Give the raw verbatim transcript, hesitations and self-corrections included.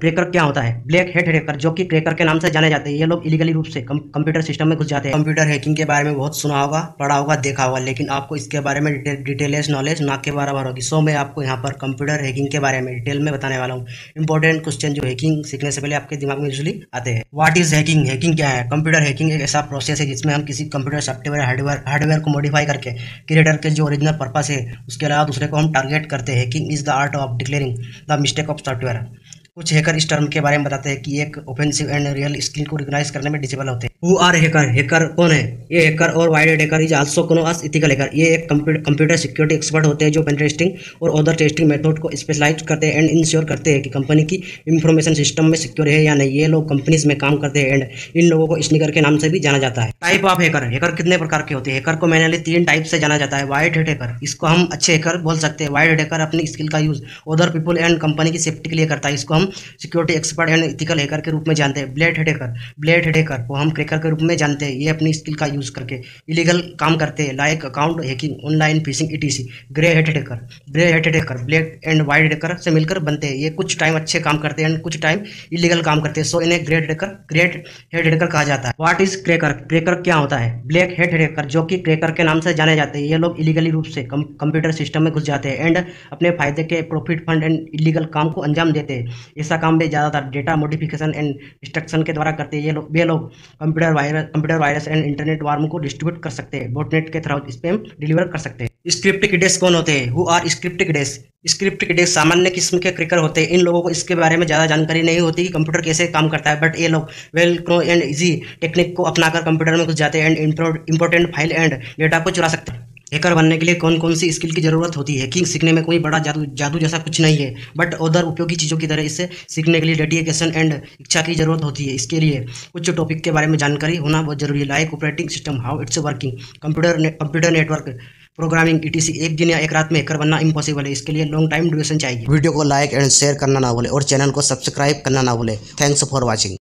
Cracker क्या होता है? ब्लैक हैट हैकर जो कि क्रैकर के नाम से जाने जाते हैं, ये लोग इलीगली रूप से कंप्यूटर सिस्टम में घुस जाते हैं। कंप्यूटर हैकिंग के बारे में बहुत सुना होगा, पढ़ा होगा, देखा होगा, लेकिन आपको इसके बारे में डिटेल्स नॉलेज ना के बराबर होगी। सो मैं आपको यहाँ पर कंप्यूटर हैकिंग के बारे में डिटेल में बताने वाला हूँ। इंपॉर्टेंट क्वेश्चन जो हैकिंग सीखने से पहले आपके दिमाग में यूजली आते हैं। What is hacking? हैकिंग क्या है? कंप्यूटर हैकिंग एक ऐसा प्रोसेस है जिसमें हम किसी कंप्यूटर सॉफ्टवेयर हार्डवेयर हार्डवेयर को मॉडिफाई करके क्रिएटर के जो ओरिजिनल पर्पस है उसके अलावा दूसरे को हम टारगेट करते हैं। Hacking is the art of declaring the mistake of software. कुछ हैकर इस टर्म के बारे में बताते हैं कि एक ऑफेंसिव एंड रियल स्किल को रिकॉग्नाइज करने में डिसेबल होते हैं। Who are hacker? हैकर कौन है? ये हैकर और वाइडेड hacker is also called as ethical hacker. ये एक कंप्यूटर सिक्योरिटी एक्सपर्ट होते हैं जो पेन टेस्टिंग और अदर टेस्टिंग मेथड को स्पेशलाइज करते हैं एंड इंश्योर करते हैं कि कंपनी की इंफॉर्मेशन सिस्टम में सिक्योर है या नहीं। ये लोग कंपनीज में काम करते हैं एंड इन लोगों को स्नीकर के नाम से भी जाना जाता है। Type of hacker? हैकर कितने प्रकार के होते हैं? हैकर को मेनली तीन टाइप से जाना जाता है। वाइड हेड हैकर, इसको हम अच्छे हैकर बोल सकते हैं। वाइड हेड हैकर अपनी स्किल का use other people and company की सेफ्टी के लिए करता है, इसको हम security expert and ethical hacker के रूप में जानते हैं। Black head hacker, black head hacker को हम क्रैकर के रूप में जानते हैं। ये अपनी स्किल का यूज करके इलीगल काम करते हैं, like account hacking, online phishing E T C. Grey head hacker, grey head hacker black and white hacker से मिलकर बनते हैं। ये कुछ टाइम अच्छे काम करते हैं एंड कुछ टाइम इलीगल काम करते हैं, सो इन्हें grey head hacker great head hacker कहा जाता है। What is cracker? क्रैकर क्या होता है? ब्लैक हेड हैकर जो कि क्रैकर के नाम से जाने जाते हैं। ये लोग इलीगली रूप से कंप्यूटर सिस्टम में घुस जाते हैं एंड अपने फायदे के प्रॉफिट फंड एंड इलीगल काम को अंजाम देते हैं। ऐसा काम भी ज़्यादातर डेटा मॉडिफिकेशन एंड डिस्ट्रक्शन के द्वारा करते हैं। ये लोग वे लोग computer virus computer virus and internet worm को डिस्ट्रीब्यूट कर सकते हैं, डॉटनेट के थ्रू स्पैम डिलीवर कर सकते हैं। स्क्रिप्ट किडेस कौन होते हैं? Who are script kiddies? Script kiddies सामान्य किस्म के क्रैकर होते हैं। इन लोगों को इसके बारे में ज़्यादा जानकारी नहीं होती कि कंप्यूटर कैसे काम करता है, बट ये लोग well crow and easy technique को अपनाकर कंप्यूटर में घुस जाते हैं and important file and data को चुरा सकते हैं। हैकर बनने के लिए कौन कौन सी स्किल की जरूरत होती है? हैकिंग सीखने में कोई बड़ा जादू जादू जैसा कुछ नहीं है, बट अदर उपयोगी चीज़ों की तरह इसे सीखने के लिए डेडिकेशन एंड इच्छा की जरूरत होती है। इसके लिए कुछ टॉपिक के बारे में जानकारी होना बहुत जरूरी है, like operating system, how it's working, computer computer network, programming E T C. एक दिन या एक रात में हैकर बनना इम्पॉसिबल है, इसके लिए लॉन्ग टाइम ड्यूरेशन चाहिए। वीडियो को लाइक एंड शेयर करना ना भूलें और चैनल को सब्सक्राइब करना ना भूलें। Thanks for watching.